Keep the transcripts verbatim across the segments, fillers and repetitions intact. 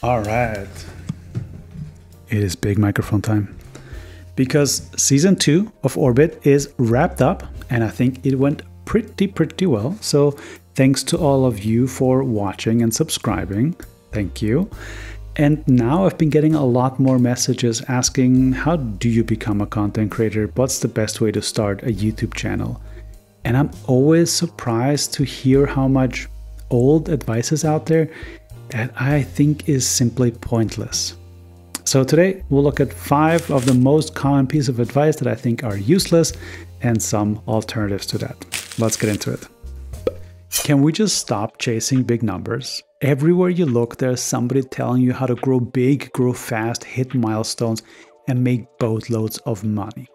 All right, it is big microphone time because season two of Orbit is wrapped up and I think it went pretty, pretty well. So thanks to all of you for watching and subscribing. Thank you. And now I've been getting a lot more messages asking, how do you become a content creator? What's the best way to start a YouTube channel? And I'm always surprised to hear how much old advice is out there that I think is simply pointless. So today we'll look at five of the most common pieces of advice that I think are useless and some alternatives to that. Let's get into it. Can we just stop chasing big numbers? Everywhere you look, there's somebody telling you how to grow big, grow fast, hit milestones, and make boatloads of money.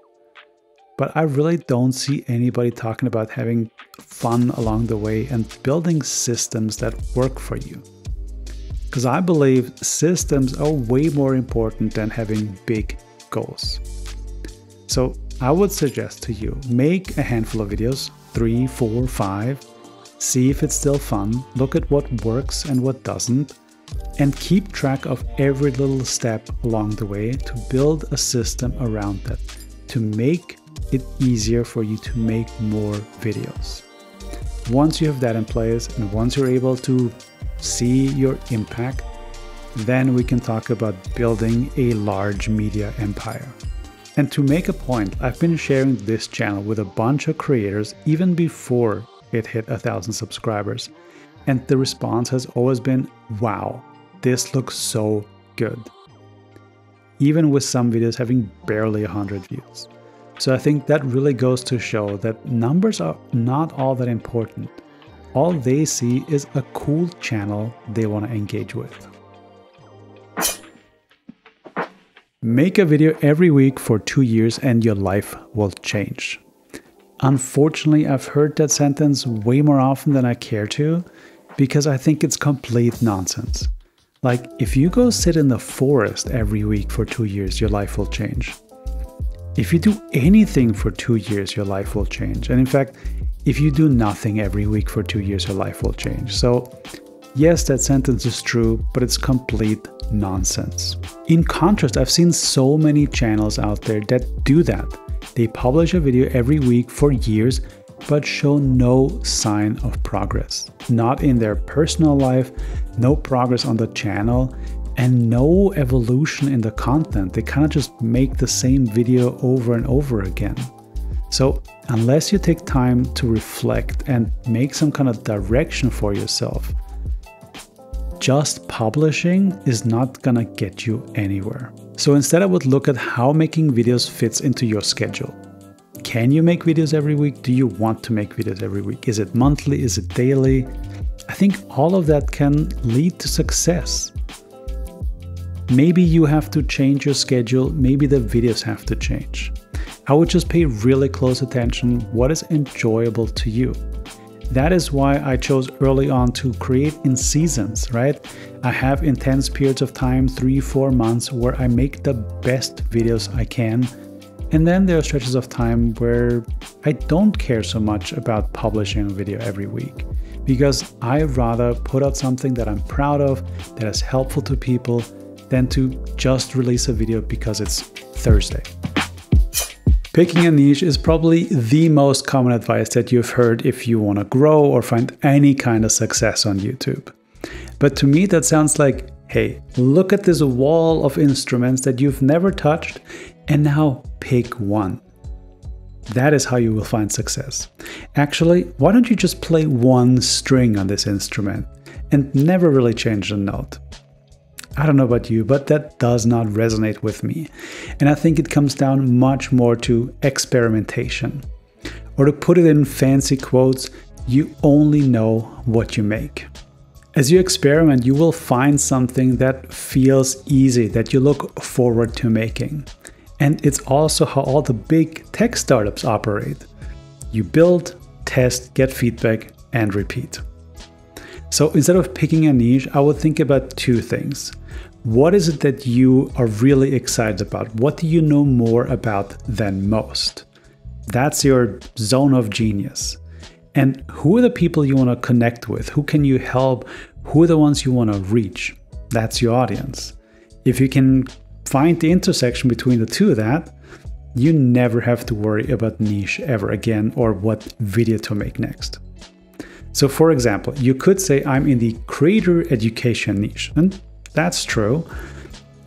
But I really don't see anybody talking about having fun along the way and building systems that work for you. Because I believe systems are way more important than having big goals. So I would suggest to you, make a handful of videos, three, four, five, see if it's still fun, look at what works and what doesn't, and keep track of every little step along the way to build a system around that, to make it easier for you to make more videos. Once you have that in place and once you're able to see your impact, then we can talk about building a large media empire. And to make a point, I've been sharing this channel with a bunch of creators even before it hit a thousand subscribers. And the response has always been, wow, this looks so good. Even with some videos having barely a hundred views. So I think that really goes to show that numbers are not all that important. All they see is a cool channel they want to engage with. Make a video every week for two years and your life will change. Unfortunately, I've heard that sentence way more often than I care to because I think it's complete nonsense. Like, if you go sit in the forest every week for two years, your life will change. If you do anything for two years, your life will change. And in fact, if you do nothing every week for two years, your life will change. So yes, that sentence is true, but it's complete nonsense. In contrast, I've seen so many channels out there that do that. They publish a video every week for years, but show no sign of progress. Not in their personal life, no progress on the channel, and no evolution in the content. They kind of just make the same video over and over again. So unless you take time to reflect and make some kind of direction for yourself, just publishing is not gonna get you anywhere. So instead, I would look at how making videos fits into your schedule. Can you make videos every week? Do you want to make videos every week? Is it monthly? Is it daily? I think all of that can lead to success. Maybe you have to change your schedule. Maybe the videos have to change. I would just pay really close attention to what is enjoyable to you. That is why I chose early on to create in seasons, right? I have intense periods of time, three, four months, where I make the best videos I can. And then there are stretches of time where I don't care so much about publishing a video every week, because I rather put out something that I'm proud of, that is helpful to people, than to just release a video because it's Thursday. Picking a niche is probably the most common advice that you've heard if you want to grow or find any kind of success on YouTube. But to me, that sounds like, hey, look at this wall of instruments that you've never touched and now pick one. That is how you will find success. Actually, why don't you just play one string on this instrument and never really change the note? I don't know about you, but that does not resonate with me. And I think it comes down much more to experimentation. Or to put it in fancy quotes, you only know what you make. As you experiment, you will find something that feels easy, that you look forward to making. And it's also how all the big tech startups operate. You build, test, get feedback, and repeat. So instead of picking a niche, I would think about two things. What is it that you are really excited about? What do you know more about than most? That's your zone of genius. And who are the people you want to connect with? Who can you help? Who are the ones you want to reach? that's your audience. If you can find the intersection between the two of that, you never have to worry about niche ever again or what video to make next. So for example, you could say I'm in the creator education niche, and that's true,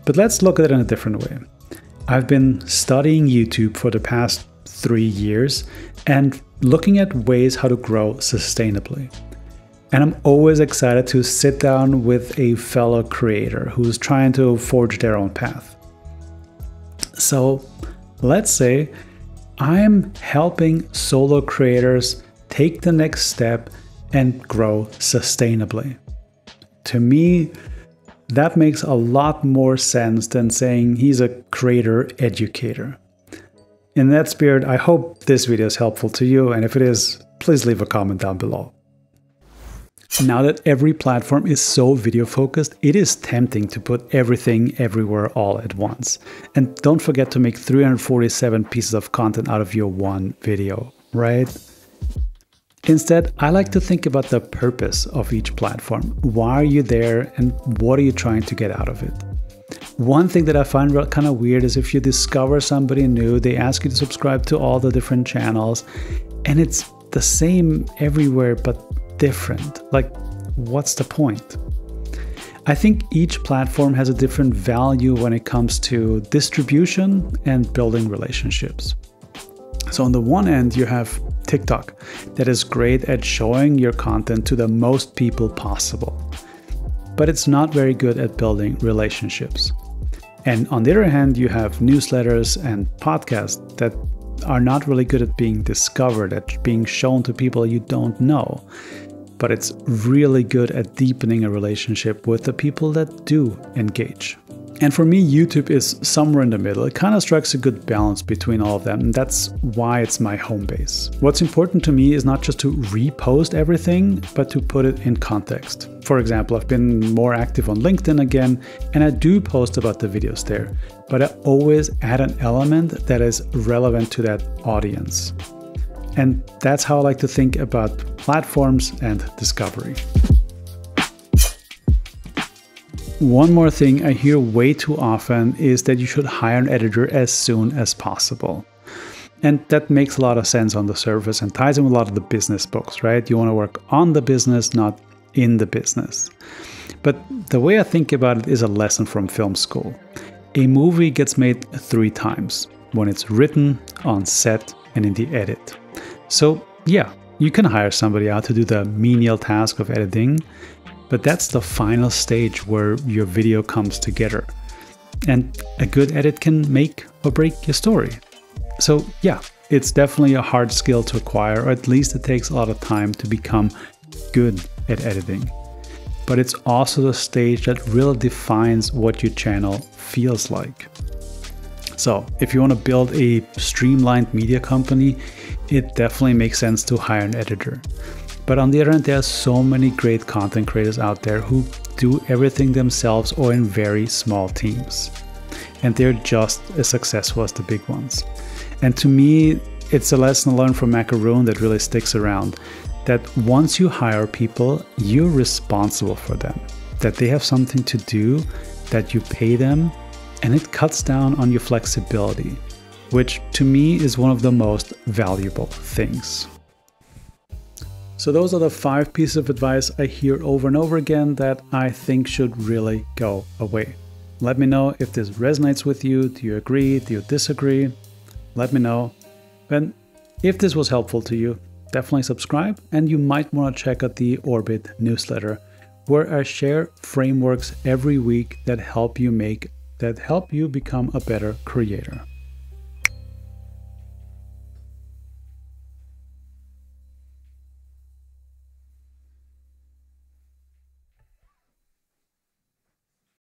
but let's look at it in a different way. I've been studying YouTube for the past three years and looking at ways how to grow sustainably. And I'm always excited to sit down with a fellow creator who's trying to forge their own path. So let's say I'm helping solo creators take the next step and grow sustainably. To me, that makes a lot more sense than saying he's a creator educator. In that spirit, I hope this video is helpful to you, and if it is, please leave a comment down below. Now that every platform is so video focused, it is tempting to put everything everywhere all at once. And don't forget to make three hundred forty-seven pieces of content out of your one video, right? Instead, I like to think about the purpose of each platform. Why are you there and what are you trying to get out of it? One thing that I find kind of weird is if you discover somebody new, they ask you to subscribe to all the different channels and it's the same everywhere, but different. Like, what's the point? I think each platform has a different value when it comes to distribution and building relationships. So on the one end, you have TikTok that is great at showing your content to the most people possible, but it's not very good at building relationships. And on the other hand, you have newsletters and podcasts that are not really good at being discovered, at being shown to people you don't know, but it's really good at deepening a relationship with the people that do engage. And for me, YouTube is somewhere in the middle. It kind of strikes a good balance between all of them, and that's why it's my home base. What's important to me is not just to repost everything, but to put it in context. For example, I've been more active on LinkedIn again, and I do post about the videos there, but I always add an element that is relevant to that audience. And that's how I like to think about platforms and discovery. One more thing I hear way too often is that you should hire an editor as soon as possible. And that makes a lot of sense on the surface and ties in with a lot of the business books, right? You want to work on the business, not in the business. But the way I think about it is a lesson from film school. A movie gets made three times: when it's written, on set, and in the edit. So yeah, you can hire somebody out to do the menial task of editing, but that's the final stage where your video comes together. And a good edit can make or break your story. So yeah, it's definitely a hard skill to acquire, or at least it takes a lot of time to become good at editing. But it's also the stage that really defines what your channel feels like. So if you want to build a streamlined media company, it definitely makes sense to hire an editor. But on the other hand, there are so many great content creators out there who do everything themselves or in very small teams. And they're just as successful as the big ones. And to me, it's a lesson learned from Macaroon that really sticks around, that once you hire people, you're responsible for them, that they have something to do, that you pay them, and it cuts down on your flexibility, which to me is one of the most valuable things. So those are the five pieces of advice I hear over and over again that I think should really go away. Let me know if this resonates with you. Do you agree? Do you disagree? Let me know. And if this was helpful to you, definitely subscribe, and you might want to check out the Orbit newsletter, where I share frameworks every week that help you make, that help you become a better creator.